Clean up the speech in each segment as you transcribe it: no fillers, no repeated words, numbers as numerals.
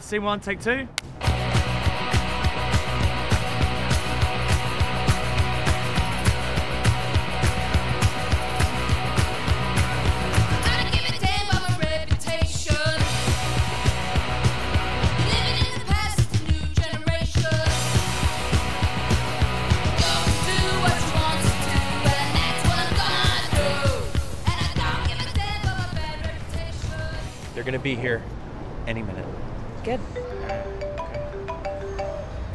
Scene one, take two. They're gonna be here any minute. Good. All right. Okay.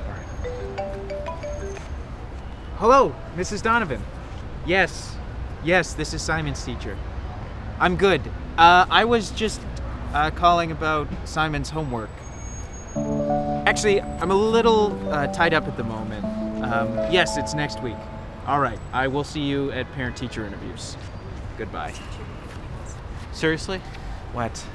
All right. Hello, Mrs. Donovan. Yes, this is Simon's teacher. I'm good. I was just calling about Simon's homework. Actually, I'm a little tied up at the moment. Yes, it's next week. All right, I will see you at parent-teacher interviews. Goodbye. Seriously? What?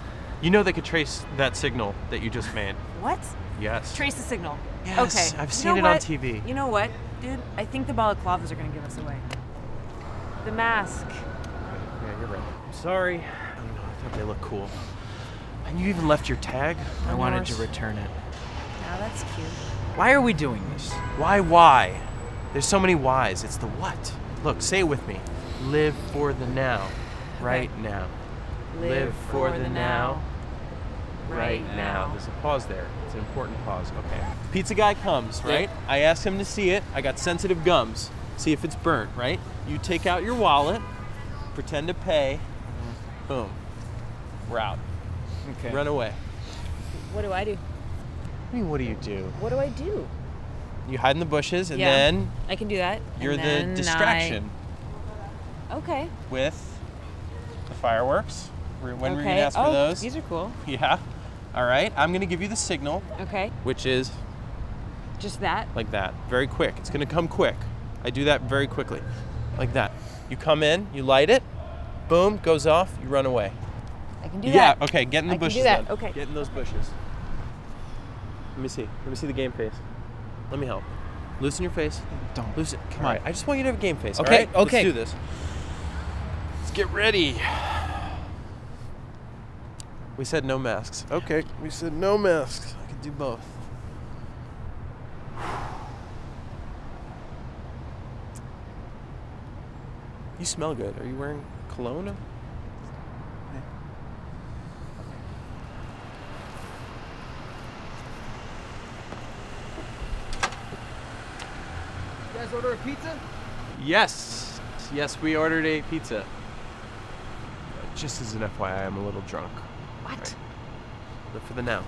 You know they could trace that signal that you just made. What? Yes. Trace the signal. Yes, okay. I've seen it on TV. You know what, dude? I think the balaclavas are going to give us away. The mask. Yeah, you're right. I'm sorry. I don't know. I thought they looked cool. And you even left your tag. I wanted to return it. Now that's cute. Why are we doing this? Why? There's so many whys. It's the what. Look, say it with me. Live for the now. Right now. Live for the now. Right now. There's a pause there. It's an important pause. Okay. Pizza guy comes, right? Yeah. I asked him to see it. I got sensitive gums. See if it's burnt, right? You take out your wallet, pretend to pay, boom. We're out. Okay. Run away. What do I do? I mean, what do you do? What do I do? You hide in the bushes and then I can do that. You're the distraction. Okay. With the fireworks. When were you gonna ask for those? These are cool. Yeah. All right. I'm gonna give you the signal. Okay. Which is? Just that? Like that. Very quick. It's gonna come quick. I do that very quickly. Like that. You come in, you light it, boom, goes off, you run away. I can do that. Yeah, okay, get in the bushes. I can do that. Okay. Get in those bushes. Let me see. Let me see the game face. Let me help. Loosen your face. Don't. Loosen. Come on. I just want you to have a game face. Okay, all right? Okay. Let's do this. Let's get ready. We said no masks. Okay, we said no masks. I could do both. You smell good. Are you wearing cologne? Okay. You guys order a pizza? Yes. Yes, we ordered a pizza. Just as an FYI, I'm a little drunk. What? Right. Live for the now.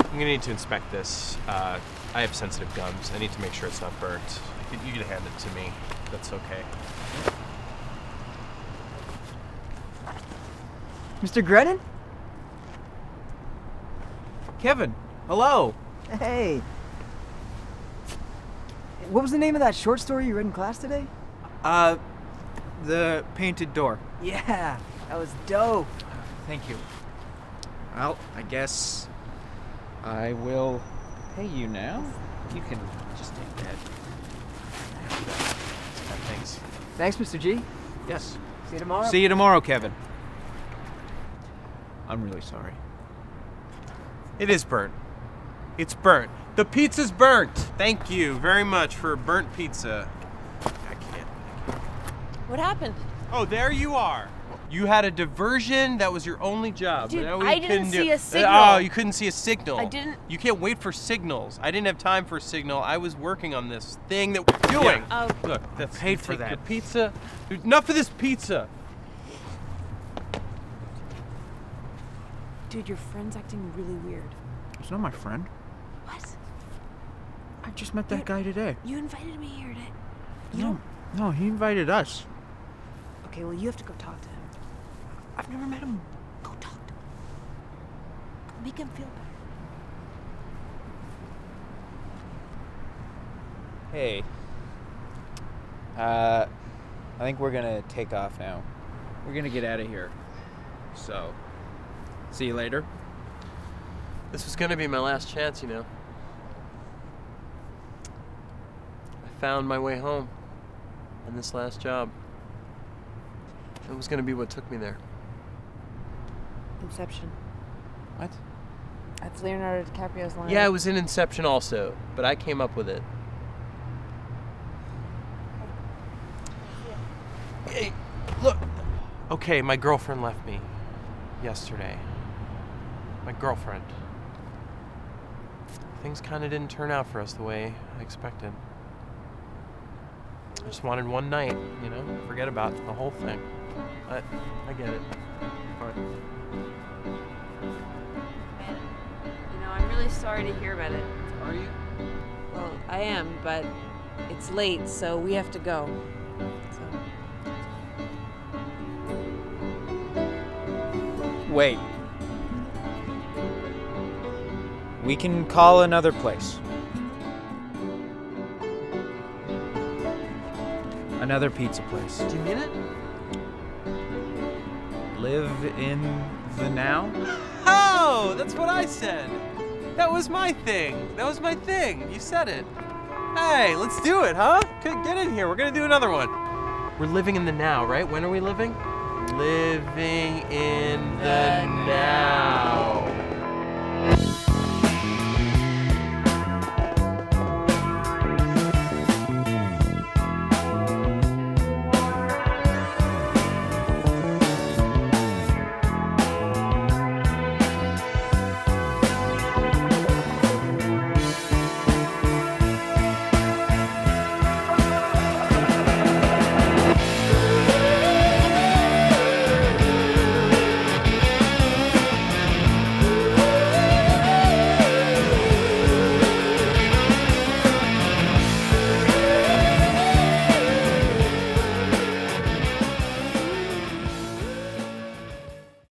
I'm gonna need to inspect this. I have sensitive gums. I need to make sure it's not burnt. You can hand it to me. That's okay. Mr. Grennan? Kevin, hello. Hey. What was the name of that short story you read in class today? The Painted Door. Yeah, that was dope. Thank you. Well, I guess I will pay you now. You can just take that. Thanks. Thanks, Mr. G. Yes. See you tomorrow. See you tomorrow, Kevin. I'm really sorry. It is burnt. It's burnt. The pizza's burnt. Thank you very much for a burnt pizza. What happened? Oh, there you are. You had a diversion. That was your only job. Dude, I didn't see a signal. Oh, you couldn't see a signal. I didn't. You can't wait for signals. I didn't have time for a signal. I was working on this thing that we're doing. Yeah. Oh. Look, that's paid for that. The pizza. Dude, enough of this pizza. Dude, your friend's acting really weird. He's not my friend. What? I just met that guy today. You invited me here today. No, he invited us. Okay, well, you have to go talk to him. I've never met him. Go talk to him. Make him feel better. Hey. I think we're gonna take off now. We're gonna get out of here. So, see you later. This was gonna be my last chance, you know. I found my way home. And this last job, it was gonna be what took me there. Inception. What? That's Leonardo DiCaprio's line. Yeah, it was in Inception also, but I came up with it. Yeah. Hey, look. Okay, my girlfriend left me yesterday. My girlfriend. Things kind of didn't turn out for us the way I expected. I just wanted one night, you know? Forget about the whole thing. I get it. But... you know, I'm really sorry to hear about it. Are you? Well, I am, but it's late, so we have to go. So... wait. We can call another place. Another pizza place. Do you mean it? Live in the now? Oh, that's what I said. That was my thing. That was my thing. You said it. Hey, let's do it, huh? Get in here. We're gonna do another one. We're living in the now, right? When are we living? Living in the now.